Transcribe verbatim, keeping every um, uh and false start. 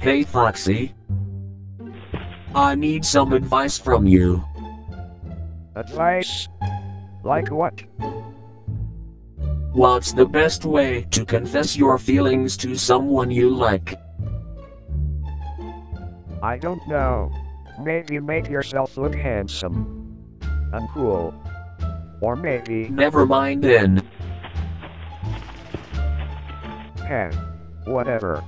Hey Foxy. I need some advice from you. Advice? Like what? What's the best way to confess your feelings to someone you like? I don't know. Maybe make yourself look handsome and cool. Or maybe... Never mind then. Hey, whatever.